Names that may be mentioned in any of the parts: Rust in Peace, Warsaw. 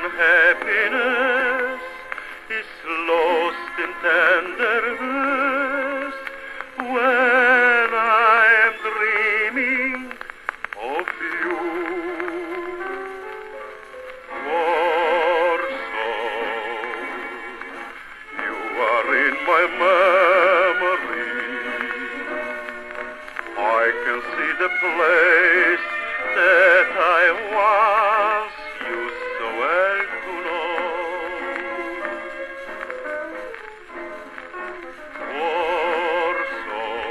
unhappiness is lost in tenderness when I am dreaming of you. Warsaw, you are in my memory. I can see the place that I was used so well to know. Warsaw,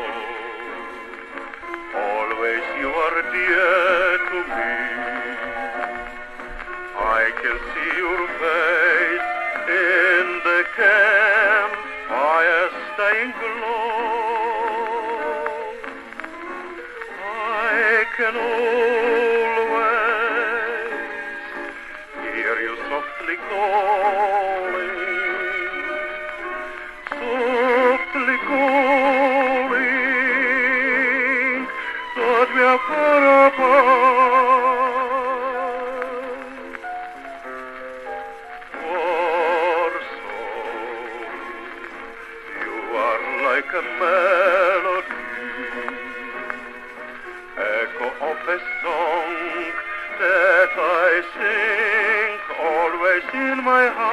always you are dear to me. I can see your face in the camp fire staying glow. I can softly calling that we are far apart. Warsaw, you are like a melody, echo of a song that I sing always in my heart.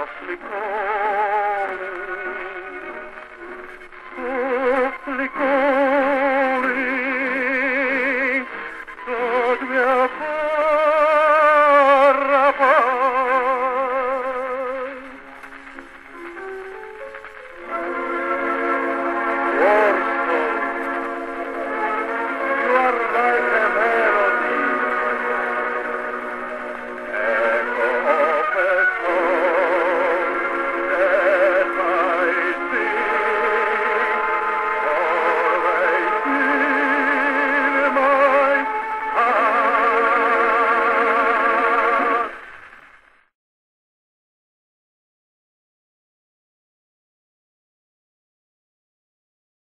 Softly calling, softly calling.